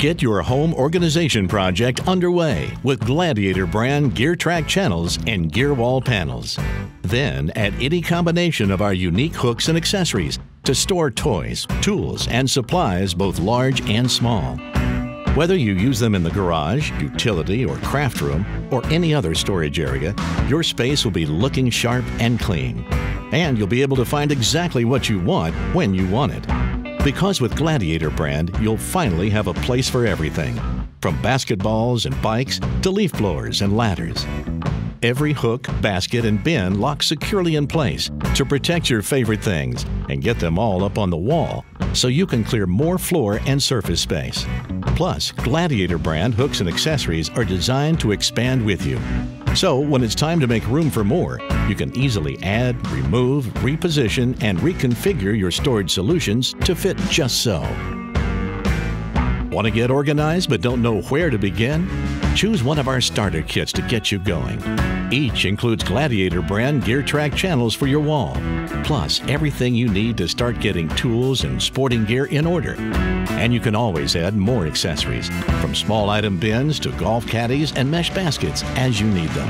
Get your home organization project underway with Gladiator brand Gear Track channels and Gear Wall panels. Then add any combination of our unique hooks and accessories to store toys, tools, and supplies both large and small. Whether you use them in the garage, utility, or craft room, or any other storage area, your space will be looking sharp and clean. And you'll be able to find exactly what you want when you want it. Because with Gladiator brand, you'll finally have a place for everything, from basketballs and bikes to leaf blowers and ladders. Every hook, basket, and bin locks securely in place to protect your favorite things and get them all up on the wall so you can clear more floor and surface space. Plus, Gladiator brand hooks and accessories are designed to expand with you. So when it's time to make room for more, you can easily add, remove, reposition, and reconfigure your storage solutions to fit just so. Want to get organized but don't know where to begin? Choose one of our starter kits to get you going. Each includes Gladiator brand Gear Track channels for your wall, plus everything you need to start getting tools and sporting gear in order. And you can always add more accessories, from small item bins to golf caddies and mesh baskets as you need them.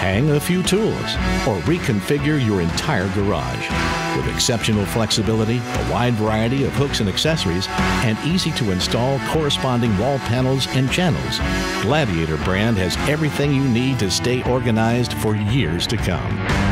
Hang a few tools or reconfigure your entire garage. With exceptional flexibility, a wide variety of hooks and accessories, and easy to install corresponding wall panels and channels, Gladiator brand has everything you need to stay organized for years to come.